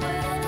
Well,